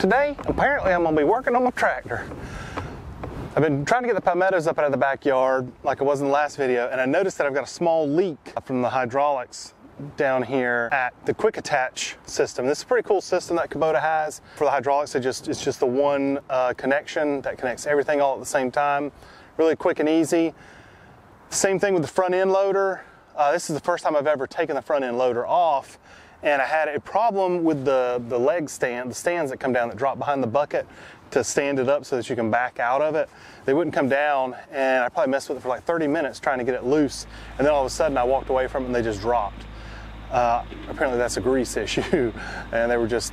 Today, apparently I'm gonna be working on my tractor. I've been trying to get the palmettos up out of the backyard like I was in the last video, and I noticed that I've got a small leak from the hydraulics down here at the quick attach system. This is a pretty cool system that Kubota has for the hydraulics. It's just the one connection that connects everything all at the same time. Really quick and easy. Same thing with the front end loader. This is the first time I've ever taken the front end loader off, and I had a problem with the leg stand, the stands that come down that drop behind the bucket to stand it up so that you can back out of it. They wouldn't come down, and I probably messed with it for like 30 minutes trying to get it loose, and then all of a sudden I walked away from it and they just dropped. Apparently that's a grease issue, and they were just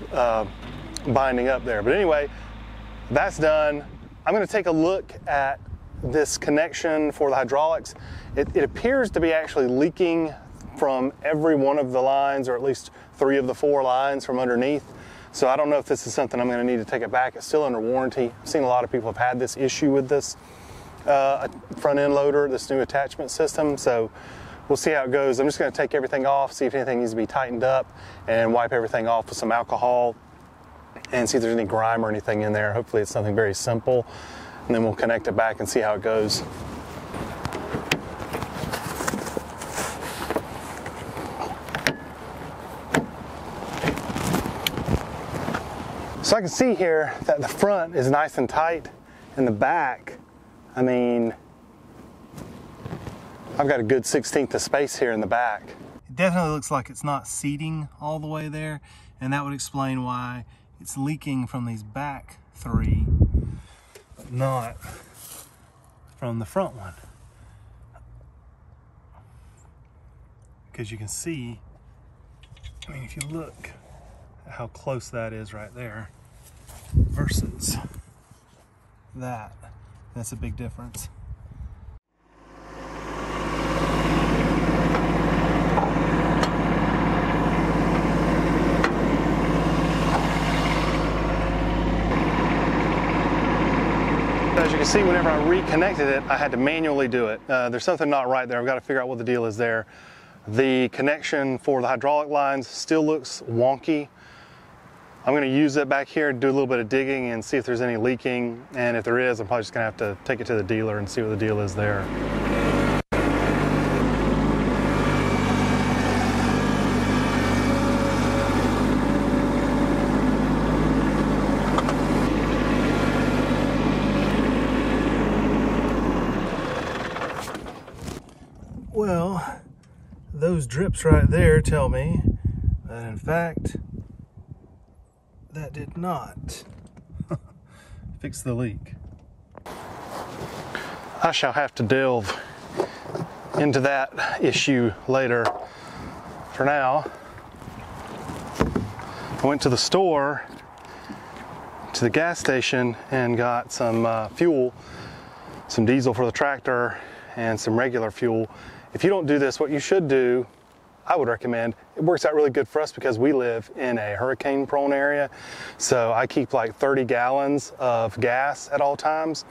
binding up there. But anyway, that's done. I'm gonna take a look at this connection for the hydraulics. It appears to be actually leaking from every one of the lines, or at least 3 of the 4 lines from underneath. So I don't know if this is something I'm gonna need to take it back. It's still under warranty. I've seen a lot of people have had this issue with this front end loader, this new attachment system. So we'll see how it goes. I'm just gonna take everything off, see if anything needs to be tightened up, and wipe everything off with some alcohol and see if there's any grime or anything in there. Hopefully it's something very simple. And then we'll connect it back and see how it goes. So I can see here that the front is nice and tight, and the back, I mean, I've got a good 1/16 of space here in the back. It definitely looks like it's not seating all the way there, and that would explain why it's leaking from these back 3, but not from the front one. Because you can see, I mean, if you look at how close that is right there, versus that. That's a big difference. As you can see, whenever I reconnected it, I had to manually do it. There's something not right there. I've got to figure out what the deal is there. The connection for the hydraulic lines still looks wonky. I'm gonna use it back here and do a little bit of digging and see if there's any leaking. And if there is, I'm probably just gonna have to take it to the dealer and see what the deal is there. Well, those drips right there tell me that in fact, that did not fix the leak. I shall have to delve into that issue later. For now, I went to the store, to the gas station, and got some fuel, some diesel for the tractor, and some regular fuel. If you don't do this, what you should do, I would recommend. It works out really good for us because we live in a hurricane prone area. So I keep like 30 gallons of gas at all times.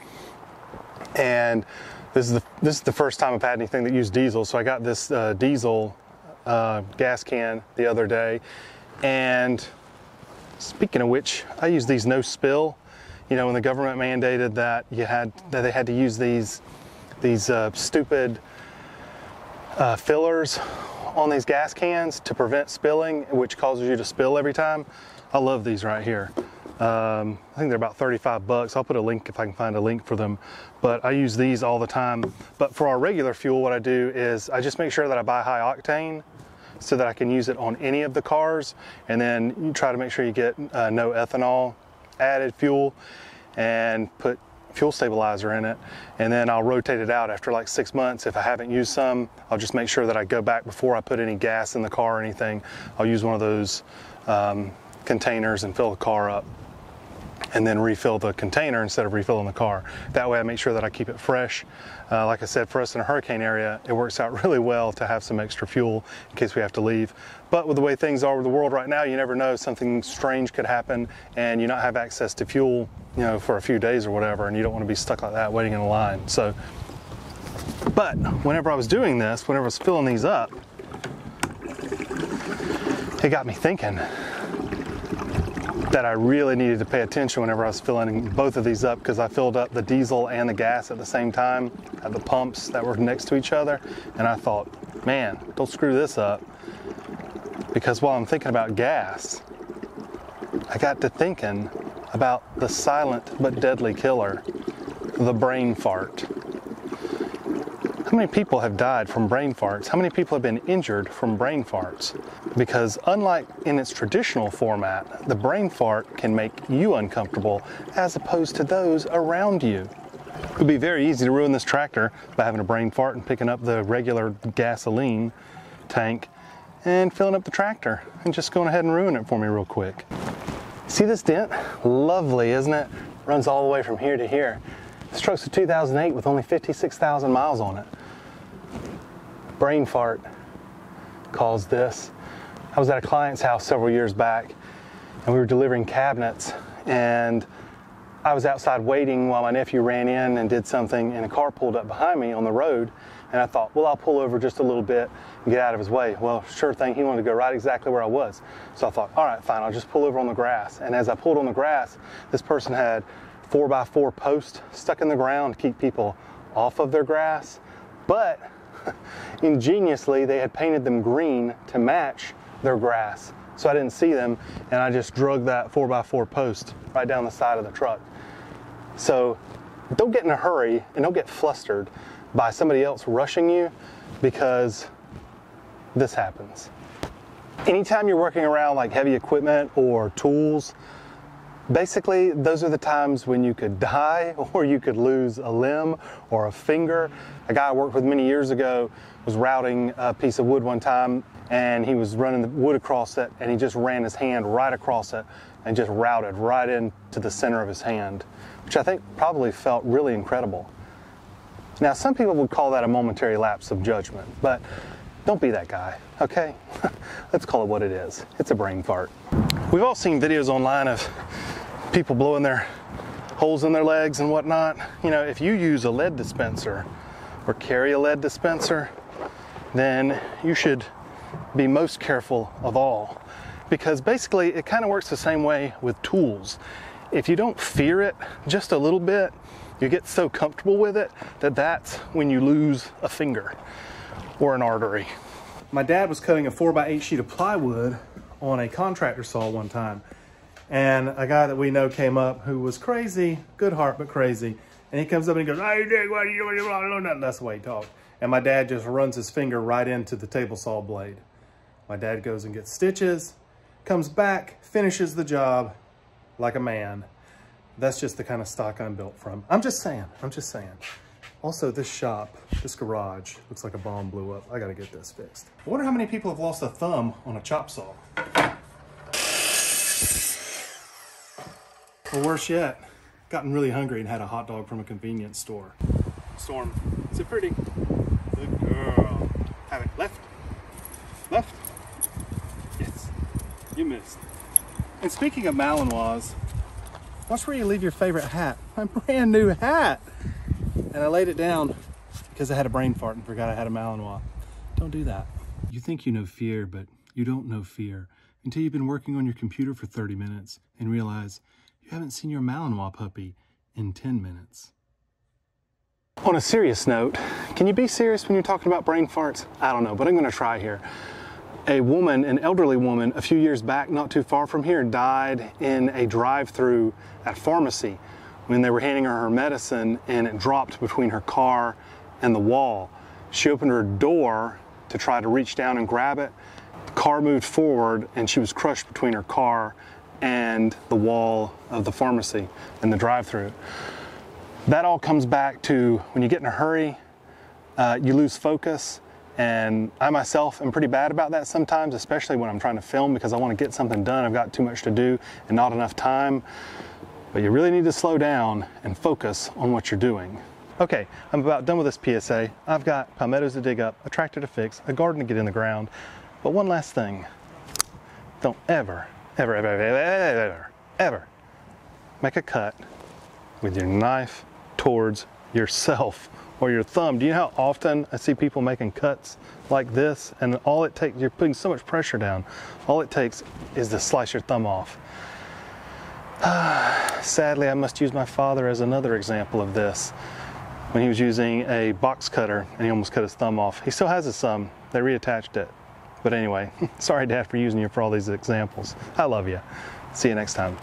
And this is the first time I've had anything that used diesel. So I got this diesel gas can the other day. And speaking of which, I use these no spill. You know, when the government mandated that they had to use these stupid fillers on these gas cans to prevent spilling, which causes you to spill every time. I love these right here. I think they're about 35 bucks. I'll put a link if I can find a link for them, but I use these all the time. But for our regular fuel, what I do is I just make sure that I buy high octane so that I can use it on any of the cars. And then you try to make sure you get no ethanol added fuel, and put fuel stabilizer in it, and then I'll rotate it out after like 6 months. If I haven't used some, I'll just make sure that I go back before I put any gas in the car or anything. I'll use one of those containers and fill the car up, and then refill the container instead of refilling the car. That way I make sure that I keep it fresh. Like I said, for us in a hurricane area, it works out really well to have some extra fuel in case we have to leave. But with the way things are with the world right now, you never know, something strange could happen and you not have access to fuel, you know, for a few days or whatever, and you don't want to be stuck like that waiting in a line. So, but whenever I was doing this, whenever I was filling these up, it got me thinking. that I really needed to pay attention whenever I was filling both of these up, because I filled up the diesel and the gas at the same time, had the pumps that were next to each other, and I thought, man, don't screw this up. Because while I'm thinking about gas, I got to thinking about the silent but deadly killer, the brain fart. How many people have died from brain farts? How many people have been injured from brain farts? Because unlike in its traditional format, the brain fart can make you uncomfortable as opposed to those around you. It would be very easy to ruin this tractor by having a brain fart and picking up the regular gasoline tank and filling up the tractor and just going ahead and ruin it for me real quick. See this dent? Lovely, isn't it? Runs all the way from here to here. This truck's a 2008 with only 56,000 miles on it. Brain fart caused this. I was at a client's house several years back and we were delivering cabinets, and I was outside waiting while my nephew ran in and did something, and a car pulled up behind me on the road, and I thought, well, I'll pull over just a little bit and get out of his way. Well, sure thing, he wanted to go right exactly where I was. So I thought, all right, fine, I'll just pull over on the grass. And as I pulled on the grass, this person had 4x4 posts stuck in the ground to keep people off of their grass, but ingeniously they had painted them green to match their grass, so I didn't see them, and I just drug that 4x4 post right down the side of the truck. So don't get in a hurry and don't get flustered by somebody else rushing you, because this happens. Anytime you're working around like heavy equipment or tools, basically, those are the times when you could die or you could lose a limb or a finger. A guy I worked with many years ago was routing a piece of wood one time, and he was running the wood across it, and he just ran his hand right across it and just routed right into the center of his hand, which I think probably felt really incredible. Now, some people would call that a momentary lapse of judgment, but don't be that guy, okay? Let's call it what it is. It's a brain fart. We've all seen videos online of people blowing their holes in their legs and whatnot. You know, if you use a lead dispenser or carry a lead dispenser, then you should be most careful of all, because basically it kind of works the same way with tools. If you don't fear it just a little bit, you get so comfortable with it that that's when you lose a finger or an artery. My dad was cutting a 4x8 sheet of plywood on a contractor saw one time, and a guy that we know came up who was crazy, good heart, but crazy. And he comes up and he goes, "Hey, Dick, what are you doing? I don't know." That's the way he talked. And my dad just runs his finger right into the table saw blade. My dad goes and gets stitches, comes back, finishes the job like a man. That's just the kind of stock I'm built from. I'm just saying, I'm just saying. Also, this shop, this garage, looks like a bomb blew up. I gotta get this fixed. I wonder how many people have lost a thumb on a chop saw. Or worse yet, gotten really hungry and had a hot dog from a convenience store. Storm, is it pretty? Good girl. Have it left, left. Yes, you missed. And speaking of Malinois, watch where you leave your favorite hat. My brand new hat. And I laid it down because I had a brain fart and forgot I had a Malinois. Don't do that. You think you know fear, but you don't know fear until you've been working on your computer for 30 minutes and realize you haven't seen your Malinois puppy in 10 minutes. On a serious note, can you be serious when you're talking about brain farts? I don't know, but I'm gonna try here. A woman, an elderly woman, a few years back, not too far from here, died in a drive-through at pharmacy when they were handing her her medicine, and it dropped between her car and the wall. She opened her door to try to reach down and grab it. The car moved forward and she was crushed between her car and the wall of the pharmacy and the drive-through. That all comes back to when you get in a hurry, you lose focus, and I myself am pretty bad about that sometimes, especially when I'm trying to film because I want to get something done. I've got too much to do and not enough time, but you really need to slow down and focus on what you're doing. Okay, I'm about done with this PSA. I've got palmettos to dig up, a tractor to fix, a garden to get in the ground, but one last thing. Don't ever make a cut with your knife towards yourself or your thumb. Do you know how often I see people making cuts like this, and all it takes, you're putting so much pressure down, all it takes is to slice your thumb off. Sadly, I must use my father as another example of this. When he was using a box cutter and he almost cut his thumb off. He still has his thumb. They reattached it. But anyway, sorry, Dad, for using you for all these examples. I love you. See you next time.